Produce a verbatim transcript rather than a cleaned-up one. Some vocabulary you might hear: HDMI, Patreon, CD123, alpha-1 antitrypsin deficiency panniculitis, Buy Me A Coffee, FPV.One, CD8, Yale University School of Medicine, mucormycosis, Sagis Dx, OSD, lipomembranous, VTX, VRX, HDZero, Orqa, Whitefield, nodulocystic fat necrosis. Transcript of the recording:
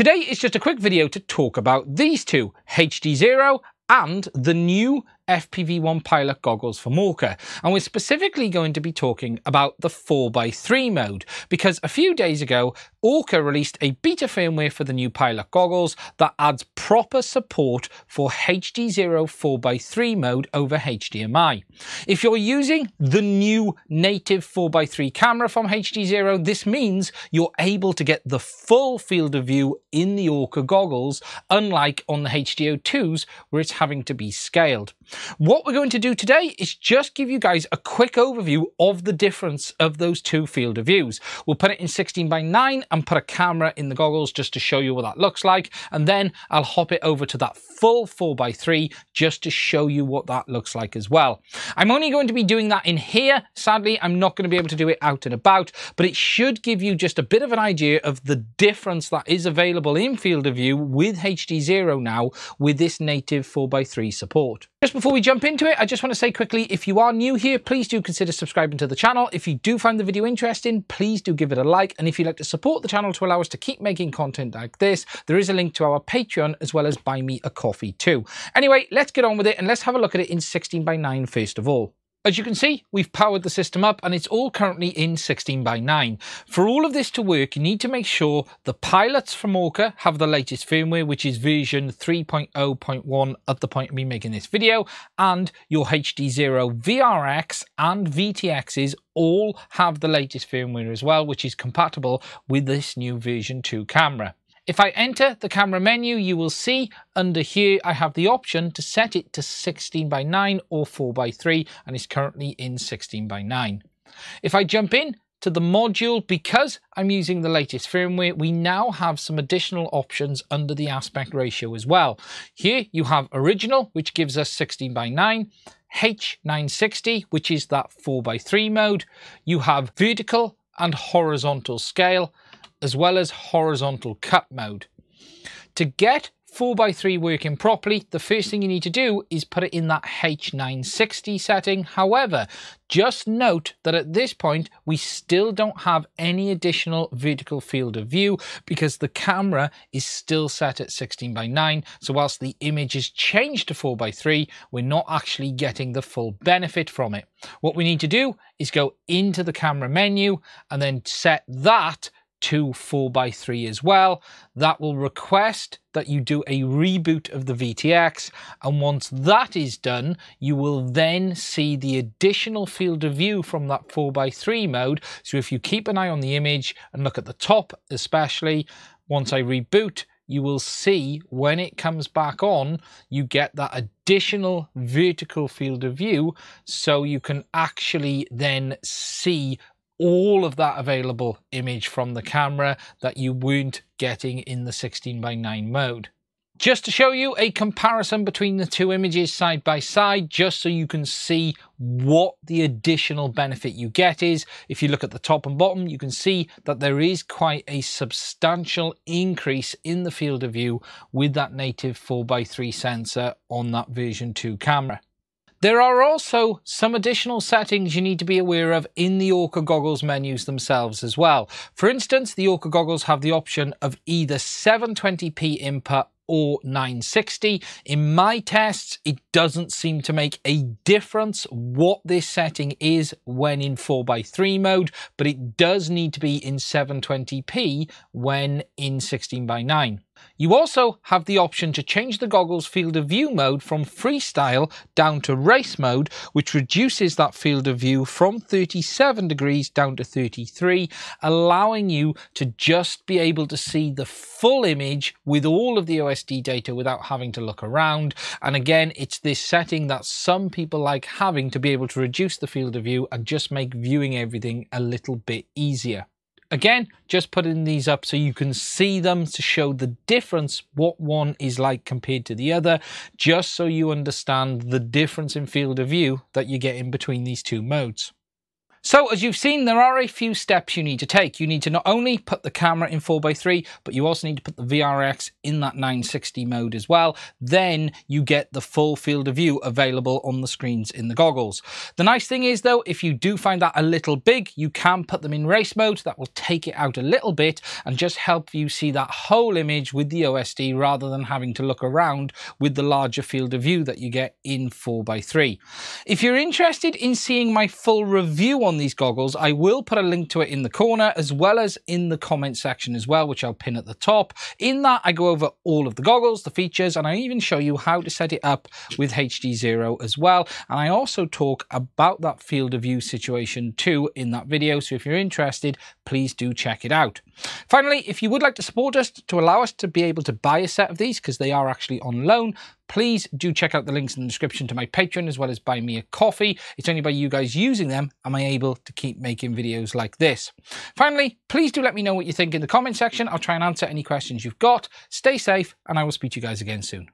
Today is just a quick video to talk about these two, H D Zero and the new F P V One pilot goggles from Orqa. And we're specifically going to be talking about the four by three mode, because a few days ago, Orqa released a beta firmware for the new pilot goggles that adds proper support for H D Zero four by three mode over H D M I. If you're using the new native four by three camera from H D Zero, this means you're able to get the full field of view in the Orqa goggles, unlike on the H D O twos where it's having to be scaled. What we're going to do today is just give you guys a quick overview of the difference of those two field of views. We'll put it in sixteen by nine and put a camera in the goggles just to show you what that looks like. And then I'll hop it over to that full four by three just to show you what that looks like as well. I'm only going to be doing that in here. Sadly, I'm not going to be able to do it out and about, but it should give you just a bit of an idea of the difference that is available in field of view with H D Zero now with this native four by three support. Just before we jump into it, I just want to say quickly, if you are new here, please do consider subscribing to the channel. If you do find the video interesting, please do give it a like. And if you'd like to support the channel to allow us to keep making content like this, there is a link to our Patreon as well as buy me a coffee too. Anyway, let's get on with it and let's have a look at it in sixteen by nine first of all. As you can see, we've powered the system up and it's all currently in sixteen by nine. For all of this to work, you need to make sure the pilots from Orqa have the latest firmware, which is version three point oh point one at the point of me making this video, and your H D Zero V R X and V T Xs all have the latest firmware as well, which is compatible with this new version two camera. If I enter the camera menu, you will see under here, I have the option to set it to sixteen by nine or four by three, and it's currently in sixteen by nine. If I jump in to the module, because I'm using the latest firmware, we now have some additional options under the aspect ratio as well. Here you have original, which gives us sixteen by nine. H nine sixty, which is that four by three mode. You have vertical and horizontal scale, as well as horizontal cut mode. To get four by three working properly, the first thing you need to do is put it in that H nine sixty setting. However, just note that at this point, we still don't have any additional vertical field of view because the camera is still set at sixteen by nine. So whilst the image is changed to four by three, we're not actually getting the full benefit from it. What we need to do is go into the camera menu and then set that to four by three as well. That will request that you do a reboot of the V T X, and once that is done, you will then see the additional field of view from that four by three mode. So if you keep an eye on the image and look at the top especially, once I reboot, you will see when it comes back on, you get that additional vertical field of view, so you can actually then see all of that available image from the camera that you weren't getting in the sixteen by nine mode. Just to show you a comparison between the two images side by side, just so you can see what the additional benefit you get is. If you look at the top and bottom, you can see that there is quite a substantial increase in the field of view with that native four by three sensor on that version two camera. There are also some additional settings you need to be aware of in the Orqa goggles menus themselves as well. For instance, the Orqa goggles have the option of either seven twenty p input or nine sixty. In my tests, it doesn't seem to make a difference what this setting is when in four by three mode, but it does need to be in seven twenty p when in sixteen by nine. You also have the option to change the goggles field of view mode from freestyle down to race mode, which reduces that field of view from thirty-seven degrees down to thirty-three, allowing you to just be able to see the full image with all of the O S D data without having to look around. And again, it's this setting that some people like having to be able to reduce the field of view and just make viewing everything a little bit easier. Again, just putting these up so you can see them to show the difference, what one is like compared to the other, just so you understand the difference in field of view that you get in between these two modes. So as you've seen, there are a few steps you need to take. You need to not only put the camera in four by three, but you also need to put the V R X in that nine sixty mode as well. Then you get the full field of view available on the screens in the goggles. The nice thing is though, if you do find that a little big, you can put them in race mode. That will take it out a little bit and just help you see that whole image with the O S D rather than having to look around with the larger field of view that you get in four by three. If you're interested in seeing my full review on on these goggles, I will put a link to it in the corner as well as in the comment section as well, which I'll pin at the top. In that, I go over all of the goggles, the features, and I even show you how to set it up with H D Zero as well. And I also talk about that field of view situation too in that video. So if you're interested, please do check it out. Finally, if you would like to support us to allow us to be able to buy a set of these because they are actually on loan, please do check out the links in the description to my Patreon as well as buy me a coffee. It's only by you guys using them am I able to keep making videos like this. Finally, please do let me know what you think in the comment section. I'll try and answer any questions you've got. Stay safe, and I will speak to you guys again soon.